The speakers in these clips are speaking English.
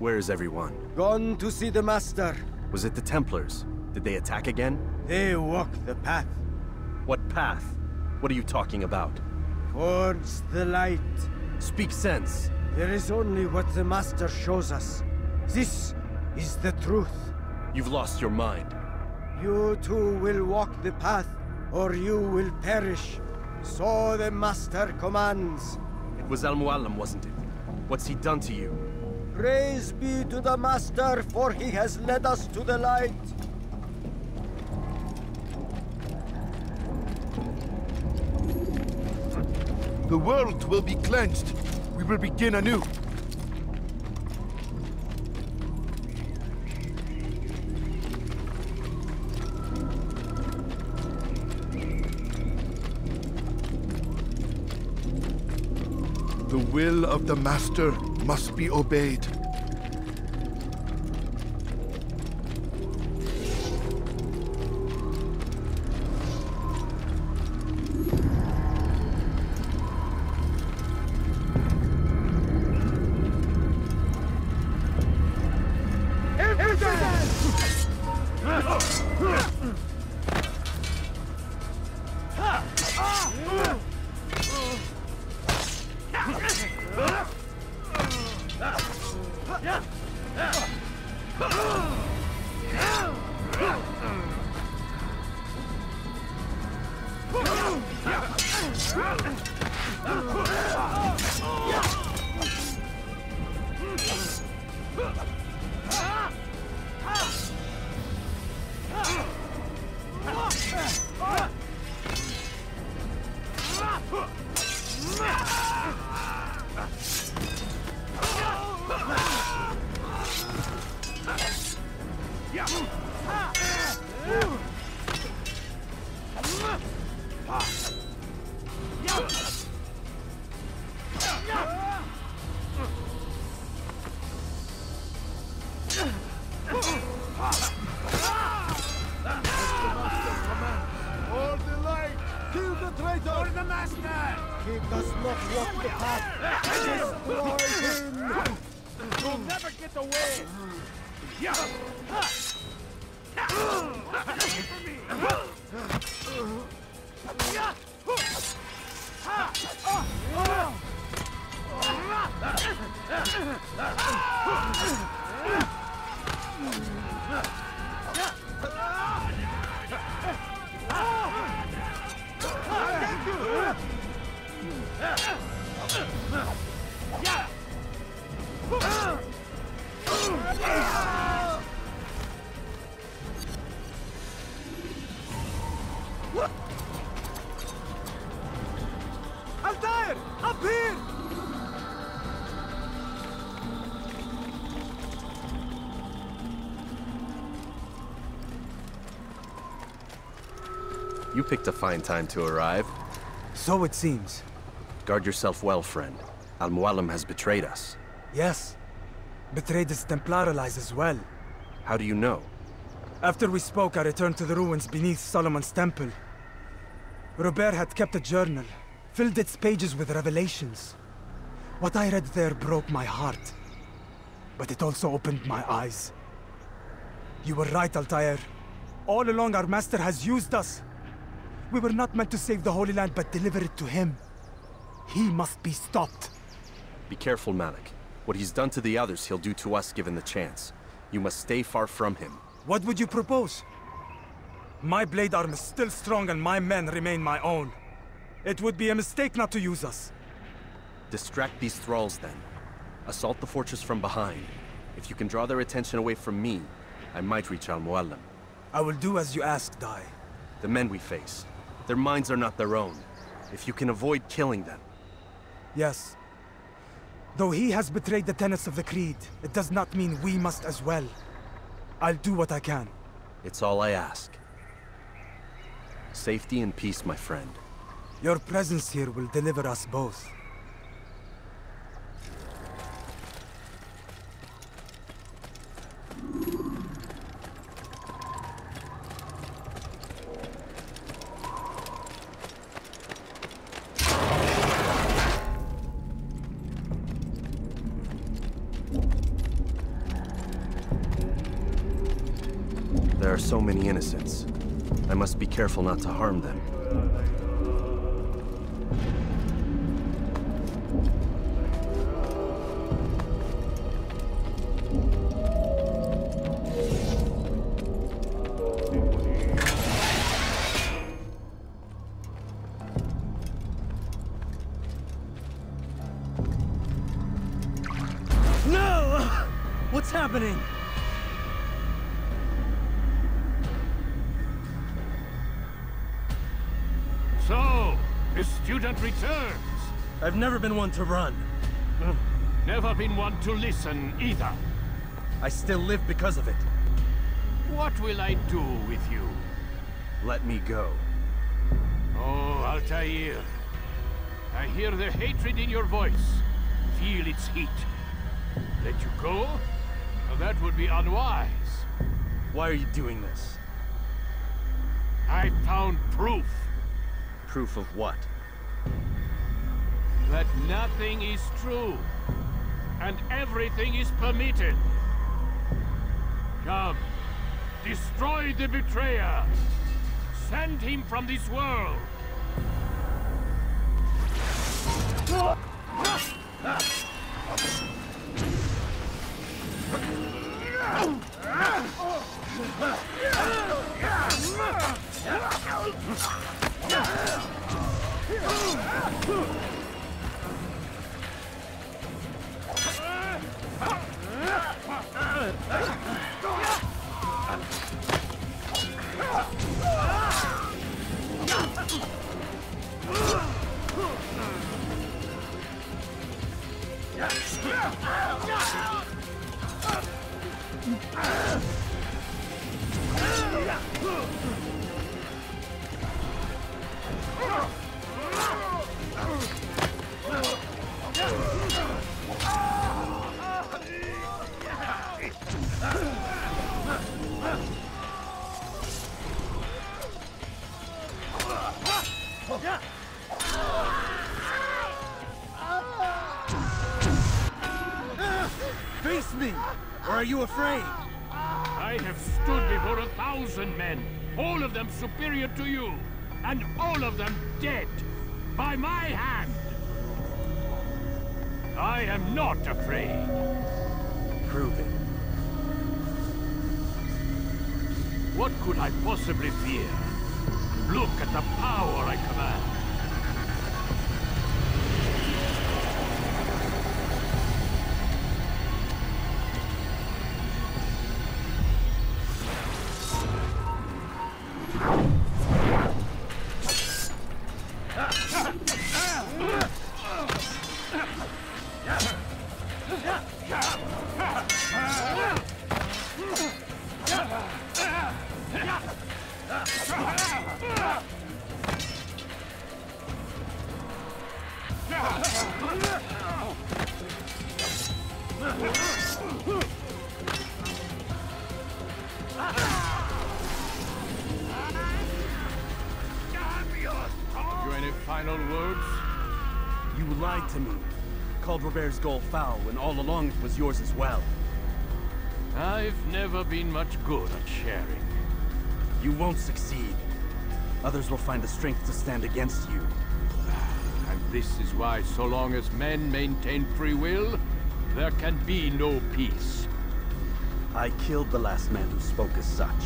Where is everyone? Gone to see the master. Was it the Templars? Did they attack again? They walk the path. What path? What are you talking about? Towards the light. Speak sense. There is only what the master shows us. This is the truth. You've lost your mind. You too will walk the path, or you will perish. So the master commands. It was Al Mualim, wasn't it? What's he done to you? Praise be to the master, for he has led us to the light. The world will be cleansed. We will begin anew. The will of the master must be obeyed. Altair! Up here! You picked a fine time to arrive. So it seems. Guard yourself well, friend. Al Mualim has betrayed us. Yes. Betrayed his Templar allies as well. How do you know? After we spoke, I returned to the ruins beneath Solomon's Temple. Robert had kept a journal, filled its pages with revelations. What I read there broke my heart, but it also opened my eyes. You were right, Altair. All along, our master has used us. We were not meant to save the Holy Land, but deliver it to him. He must be stopped. Be careful, Malik. What he's done to the others, he'll do to us given the chance. You must stay far from him. What would you propose? My blade arm is still strong and my men remain my own. It would be a mistake not to use us. Distract these thralls then. Assault the fortress from behind. If you can draw their attention away from me, I might reach Al Mualim. I will do as you ask, Dai. The men we face, their minds are not their own. If you can avoid killing them. Yes. Though he has betrayed the tenets of the Creed, it does not mean we must as well. I'll do what I can. It's all I ask. Safety and peace, my friend. Your presence here will deliver us both. There are so many innocents. I must be careful not to harm them. So, the student returns. I've never been one to run. Never been one to listen either. I still live because of it. What will I do with you? Let me go. Oh, Altair. I hear the hatred in your voice. Feel its heat. Let you go? That would be unwise. Why are you doing this? I found proof. Proof of what? That nothing is true, and everything is permitted. Come, destroy the betrayer. Send him from this world. Face me, or are you afraid? I have stood before 1,000 men, all of them superior to you, and all of them dead, by my hand. I am not afraid. Prove it. What could I possibly fear? Look at the power I command. To me. Called Robert's goal foul when all along it was yours as well. I've never been much good at sharing. You won't succeed. Others will find the strength to stand against you. And this is why, so long as men maintain free will, there can be no peace. I killed the last man who spoke as such.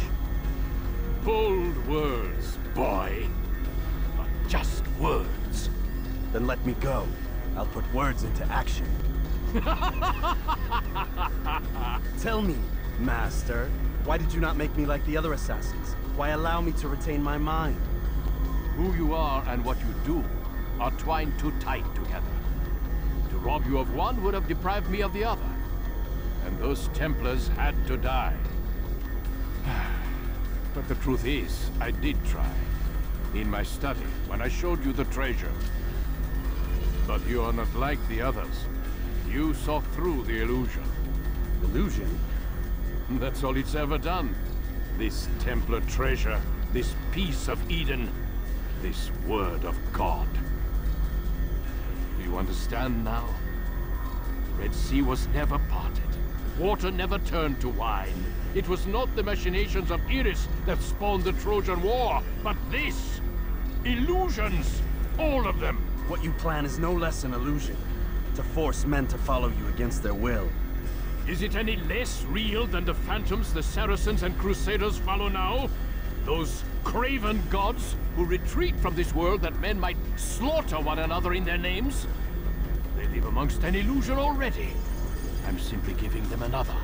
Bold words, boy. But just words. Then let me go. I'll put words into action. Tell me, Master, why did you not make me like the other assassins? Why allow me to retain my mind? Who you are and what you do are twined too tight together. To rob you of one would have deprived me of the other. And those Templars had to die. But the truth is, I did try. In my study, when I showed you the treasure. But you are not like the others. You saw through the illusion. Illusion? That's all it's ever done. This Templar treasure, this Piece of Eden, this Word of God. Do you understand now? The Red Sea was never parted. Water never turned to wine. It was not the machinations of Iris that spawned the Trojan War, but this! Illusions! All of them! What you plan is no less an illusion. To force men to follow you against their will. Is it any less real than the phantoms the Saracens and Crusaders follow now? Those craven gods who retreat from this world that men might slaughter one another in their names? They live amongst an illusion already. I'm simply giving them another.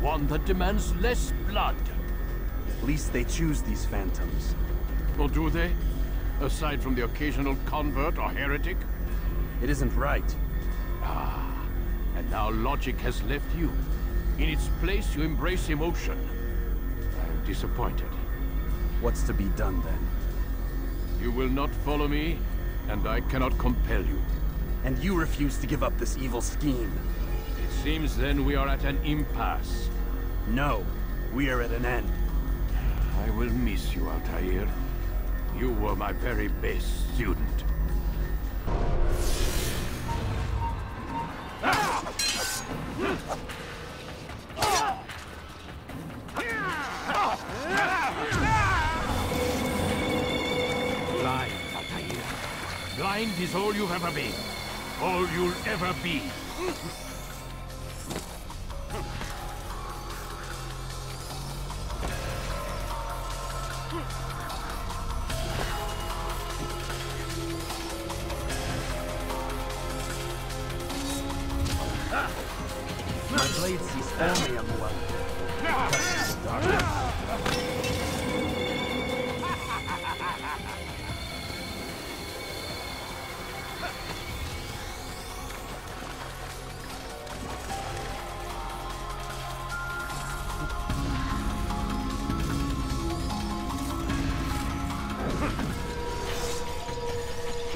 One that demands less blood. At least they choose these phantoms. Or do they? Aside from the occasional convert or heretic? It isn't right. Ah, and now logic has left you. In its place, you embrace emotion. I'm disappointed. What's to be done then? You will not follow me, and I cannot compel you. And you refuse to give up this evil scheme. It seems then we are at an impasse. No, we are at an end. I will miss you, Altair. You were my very best student. Blind, Altair. Blind is all you've ever been. All you'll ever be.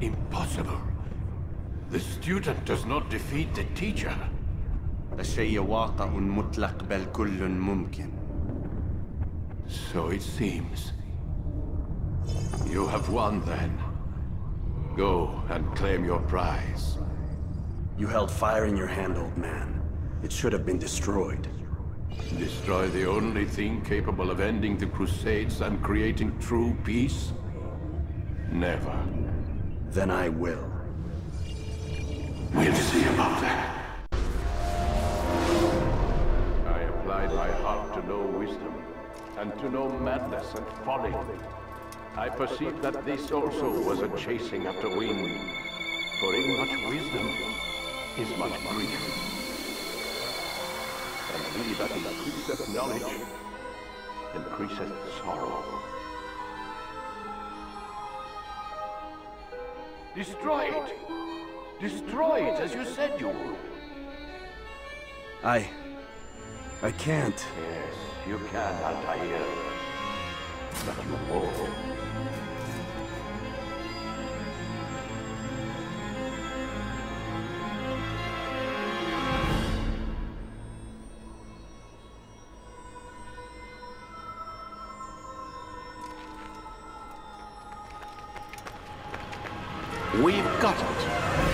Impossible. The student does not defeat the teacher. So it seems. You have won then. Go and claim your prize. You held fire in your hand, old man. It should have been destroyed. Destroy the only thing capable of ending the Crusades and creating true peace? Never. Then I will. We'll see about that. I applied my heart to know wisdom, and to know madness and folly. I perceived that this also was a chasing after wind, for in much wisdom is much grief. And he that increaseth knowledge, increaseth sorrow. Destroy it! Destroy it, as you said you would! I can't. Yes, you can, Altair. But you won't. We've got it.